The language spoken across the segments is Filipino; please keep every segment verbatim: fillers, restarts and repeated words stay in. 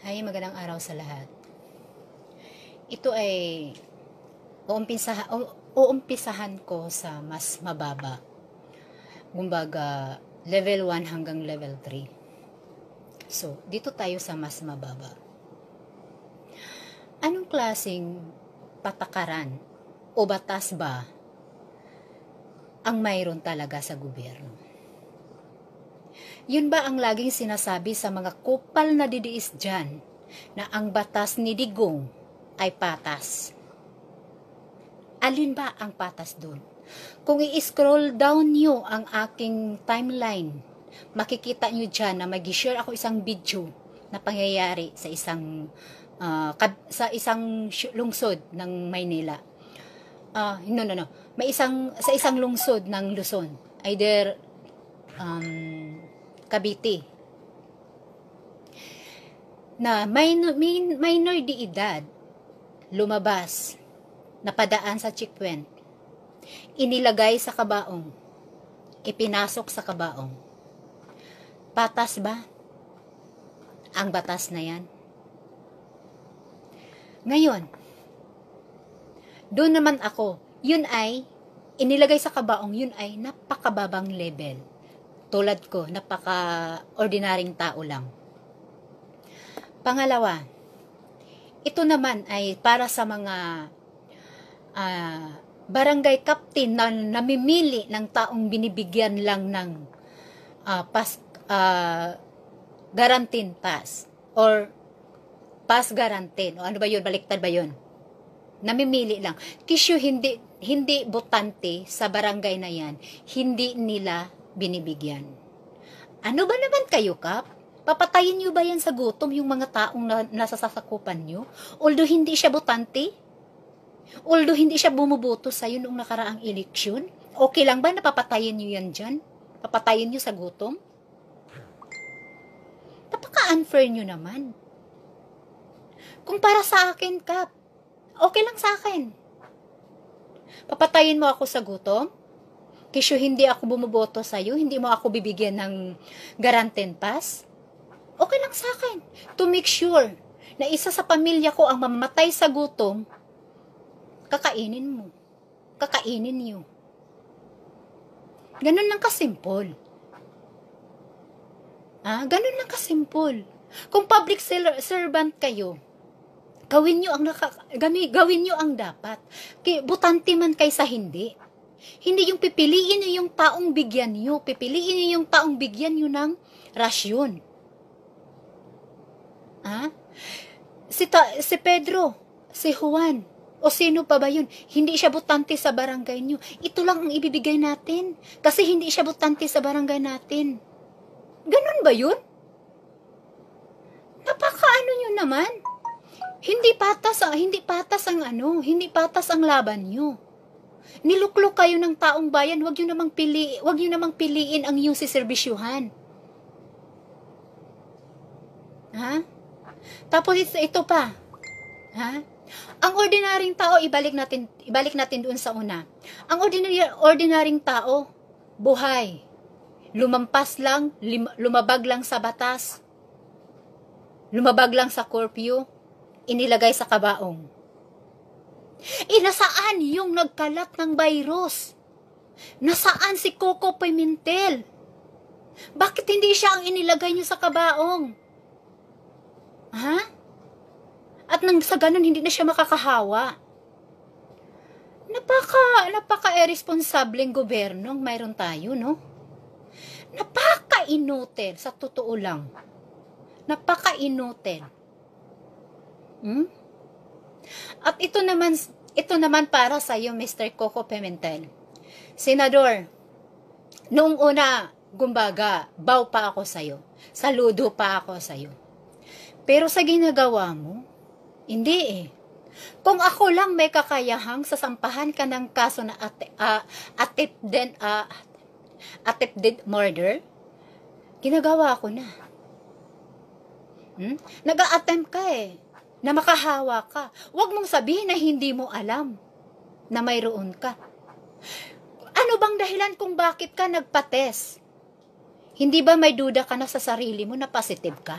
Hay, magandang araw sa lahat. Ito ay uumpisahan, uumpisahan ko sa mas mababa. Kumbaga, level one hanggang level three. So, dito tayo sa mas mababa. Anong klaseng patakaran o batas ba ang mayroon talaga sa gobyerno? Yun ba ang laging sinasabi sa mga kupal na didiis dyan na ang batas ni Digong ay patas? Alin ba ang patas dun? Kung i-scroll down nyo ang aking timeline, makikita nyo dyan na mag-share ako isang video na pangyayari sa isang, uh, sa isang lungsod ng Maynila. Uh, no, no, no. May isang, sa isang lungsod ng Luzon. Either um, Cavite na minor, minor di edad lumabas, napadaan sa checkpoint, inilagay sa kabaong, ipinasok sa kabaong. Patas ba ang batas na yan? Ngayon, doon naman ako, yun ay inilagay sa kabaong, yun ay napakababang level. Tulad ko, napaka-ordinaryong tao lang. Pangalawa, ito naman ay para sa mga uh, barangay captain na namimili ng taong binibigyan lang ng uh, pass, uh, guaranteed pass or pass guaranteed. O ano ba yun? Baliktad ba yun? Namimili lang. Kisyo hindi, hindi botante sa barangay na yan. Hindi nila binibigyan. Ano ba naman kayo, Kap? Papatayin nyo ba yan sa gutom yung mga taong na, nasa sasakupan nyo? Although hindi siya botante? Although hindi siya bumuboto sa'yo noong nakaraang eleksyon? Okay lang ba na papatayin nyo yan dyan? Papatayin nyo sa gutom? Napaka-unfair nyo naman. Kung para sa akin, Kap, okay lang sa akin. Papatayin mo ako sa gutom? Kisyo hindi ako bumoboto sa'yo, hindi mo ako bibigyan ng guaranteed pass, okay lang sa akin. To make sure na isa sa pamilya ko ang mamamatay sa gutom, kakainin mo. Kakainin niyo. Ganun lang kasimple. Ah, ganun lang kasimple. Kung public servant kayo, gawin niyo ang, naka, gawin niyo ang dapat. Butante man kaysa hindi. Hindi yung pipiliin niyo yung taong bigyan niyo, pipiliin niyo yung taong bigyan niyo ng rasyon. Ha? Si, ta, si Pedro, si Juan, o sino pa ba yun? Hindi siya botante sa barangay niyo. Ito lang ang ibibigay natin kasi hindi siya botante sa barangay natin. Ganun ba yun? Napakaano niyo naman? Hindi patas, hindi patas ang ano, hindi patas ang laban niyo. Niluklok kayo ng taong bayan, wag niyo namang pili, wag niyo namang piliin ang iyong siserbisyuhan. Ha? Tapos ito pa. Ha? Ang ordinaryong tao, ibalik natin, ibalik natin doon sa una. Ang ordinary ordinaryong tao, buhay. Lumampas lang, lim, lumabag lang sa batas. Lumabag lang sa curfew, inilagay sa kabaong. Eh, nasaan yung nagkalat ng virus? Nasaan si Koko Pimentel? Bakit hindi siya ang inilagay niyo sa kabaong? Ha? At nang sa ganun, hindi na siya makakahawa. Napaka, napaka-irresponsableng gobyerno ang mayroon tayo, no? Napaka-inutil, sa totoo lang. Napaka-inutil. Hmm? At ito naman, ito naman para sa iyo, Mister Koko Pimentel. Senador, noong una, gumbaga, bow pa ako sa iyo. Saludo pa ako sa iyo. Pero sa ginagawa mo, hindi eh. Kung ako lang may kakayahang sasampahan ka ng kaso na at, uh, attempted, uh, attempted murder, ginagawa ko na. Hmm? Nag-a-attempt ka eh. Na makahawa ka. Huwag mong sabihin na hindi mo alam na mayroon ka. Ano bang dahilan kung bakit ka nagpa-test? Hindi ba may duda ka na sa sarili mo na positive ka?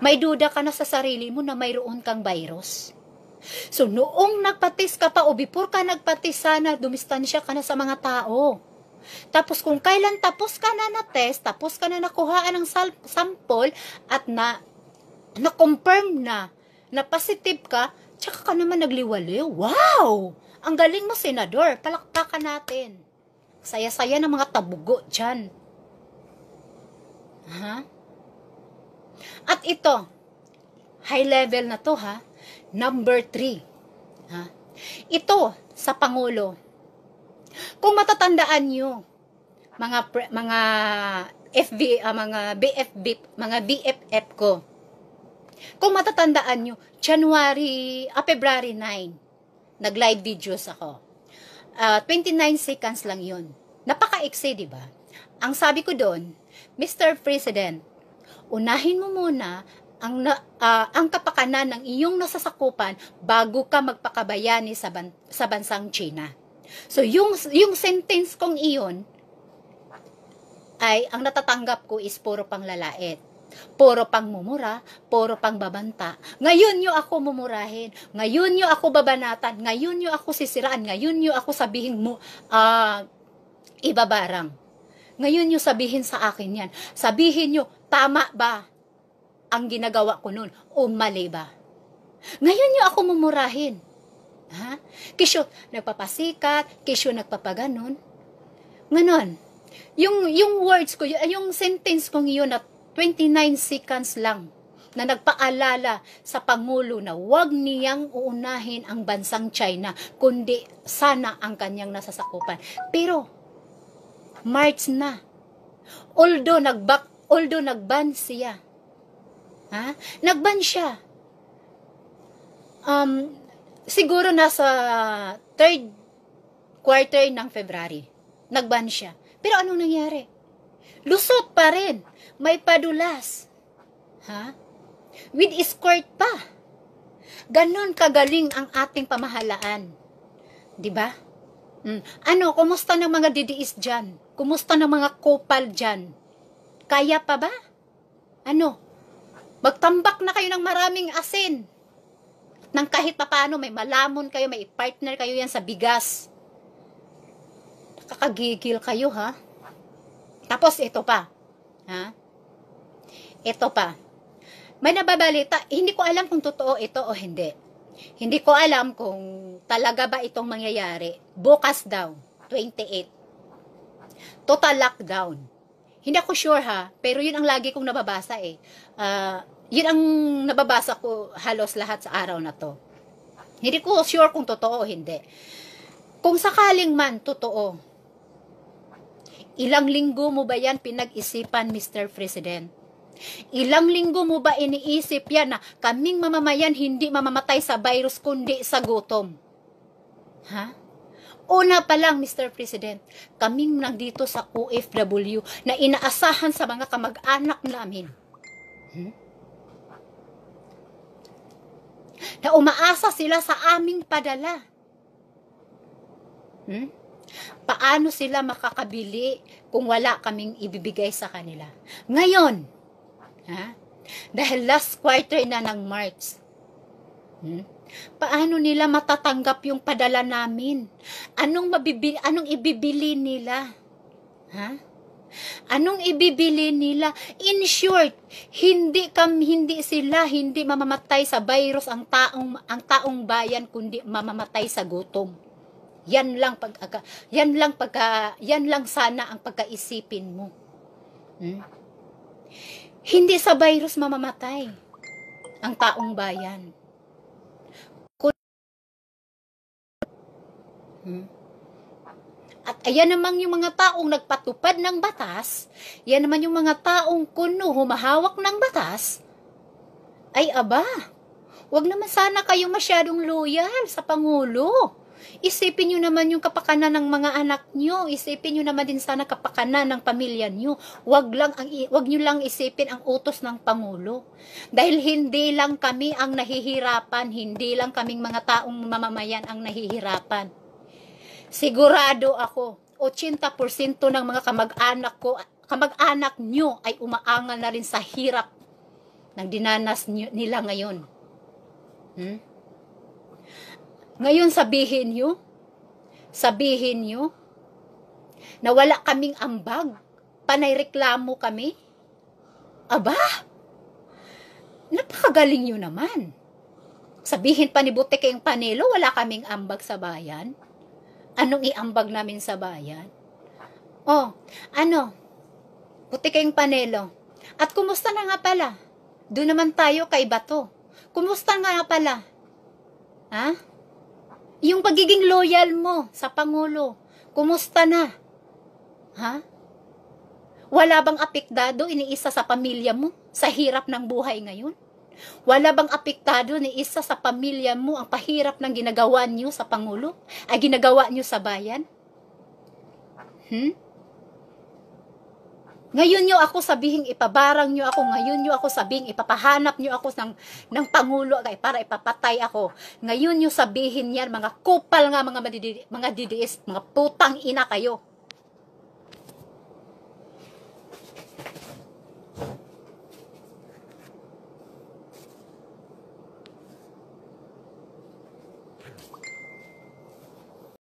may duda ka na sa sarili mo na mayroon kang virus. So, noong nagpatis ka pa o before ka nagpatis, sana dumistansya ka na sa mga tao. Tapos kung kailan tapos ka na na test, tapos ka na nakuhaan ng sample at na na-confirm na na positive ka, tsaka ka naman nagliwaliw. Wow! Ang galing mo, Senador. Palakpakan natin. Saya-saya ng mga tabugo dyan. Ha? At ito, high level na to ha. Number three. Ha? Ito, sa Pangulo. Kung matatandaan nyo, mga mga F B, uh, mga B F B, mga B F F ko. Kung matatandaan nyo, January, uh, February nine, nag-live videos ako. Uh, twenty-nine seconds lang yun. Napaka-exe, diba? Ang sabi ko doon, Mister President, unahin mo muna ang, uh, ang kapakanan ng iyong nasasakupan bago ka magpakabayani sa, ban sa bansang China. So, yung, yung sentence kong iyon, ay, ang natatanggap ko is puro pang lalait. Puro pang mumura, puro pang babanta. Ngayon nyo ako mumurahin, ngayon nyo ako babanatan, ngayon nyo ako sisiraan, ngayon nyo ako sabihin mo, uh, ibabarang. Ngayon nyo sabihin sa akin yan. Sabihin nyo, tama ba ang ginagawa ko nun? O mali ba? Ngayon nyo ako mumurahin. Ha? Kisyo nagpapasikat, kisyo nagpapaganon. Nganon, yung, yung words ko, yung sentence kong iyon na twenty-nine seconds lang na nagpaalala sa Pangulo na huwag niyang uunahin ang bansang China, kundi sana ang kanyang nasasakupan. Pero, March na. Although nag-back, although nag-ban siya. Ha? Nag-ban siya. Um, siguro nasa third quarter ng February. Nag-ban siya. Pero anong nangyari? Lusot pa rin. May padulas. Ha? With escort pa. Ganon kagaling ang ating pamahalaan. Diba? Mm. Ano, kumusta ng mga D D S dyan? Kumusta ng mga kopal dyan? Kaya pa ba? Ano? Magtambak na kayo ng maraming asin. At nang kahit papano, may malamon kayo, may partner kayo yan sa bigas. Nakakagigil kayo, ha? Tapos ito pa. Ha? Ito pa. May nababalita, hindi ko alam kung totoo ito o hindi. Hindi ko alam kung talaga ba itong mangyayari. Bukas daw, twenty-eight. Total lockdown. Hindi ako sure ha, pero yun ang lagi kong nababasa eh. Uh, yun ang nababasa ko halos lahat sa araw na to. Hindi ko sure kung totoo o hindi. Kung sakaling man totoo, ilang linggo mo ba yan pinag-isipan, Mister President? Ilang linggo mo ba iniisip yan na kaming mamamayan hindi mamamatay sa virus kundi sa gutom? Ha? Una pa lang, Mister President, kaming nandito sa O F W na inaasahan sa mga kamag-anak namin. Hmm? Na umaasa sila sa aming padala. Hmm? Paano sila makakabili kung wala kaming ibibigay sa kanila? Ngayon, ha? Dahil last quarter na ng March, hmm? Paano nila matatanggap yung padala namin? Anong, mabibili, anong ibibili nila? Ha? Anong ibibili nila? In short, hindi, kam, hindi sila, hindi mamamatay sa virus ang taong, ang taong bayan, kundi mamamatay sa gutom. Yan lang pag yan lang pagka yan lang sana ang pagkaisipin mo. Hmm? Hindi sa virus mamamatay ang taong bayan. Hmm? At ayan naman yung mga taong nagpatupad ng batas, yan naman yung mga taong kuno humahawak ng batas. Ay aba, wag naman sana kayong masyadong loyal sa Pangulo. Isipin nyo naman yung kapakanan ng mga anak nyo. Isipin nyo naman din sana kapakanan ng pamilya nyo. Wag, lang ang, wag nyo lang isipin ang utos ng Pangulo. Dahil hindi lang kami ang nahihirapan. Hindi lang kaming mga taong mamamayan ang nahihirapan. Sigurado ako, eighty percent ng mga kamag-anak ko, kamag-anak nyo ay umaangal na rin sa hirap ng dinanas nila ngayon. Hmm? Ngayon sabihin nyo, sabihin nyo, na wala kaming ambag, panayreklamo kami. Aba, napakagaling nyo naman. Sabihin pa ni Butikeng Panelo, wala kaming ambag sa bayan. Anong iambag namin sa bayan? Oh, ano, Butikeng Panelo, at kumusta na nga pala? Doon naman tayo kay Bato. Kumusta nga pala? Ha? Yung pagiging loyal mo sa Pangulo, kumusta na? Ha? Wala bang apektado iniisa sa pamilya mo sa hirap ng buhay ngayon? Wala bang apektado ni isa sa pamilya mo ang pahirap ng ginagawa niyo sa Pangulo? Ay ginagawa niyo sa bayan? Hmm? Ngayon niyo ako sabihing ipabarang niyo ako. Ngayon niyo ako sabihing ipapahanap niyo ako ng, ng Pangulo para ipapatay ako. Ngayon niyo sabihin yan, mga kupal nga, mga, mga D D S, mga putang ina kayo.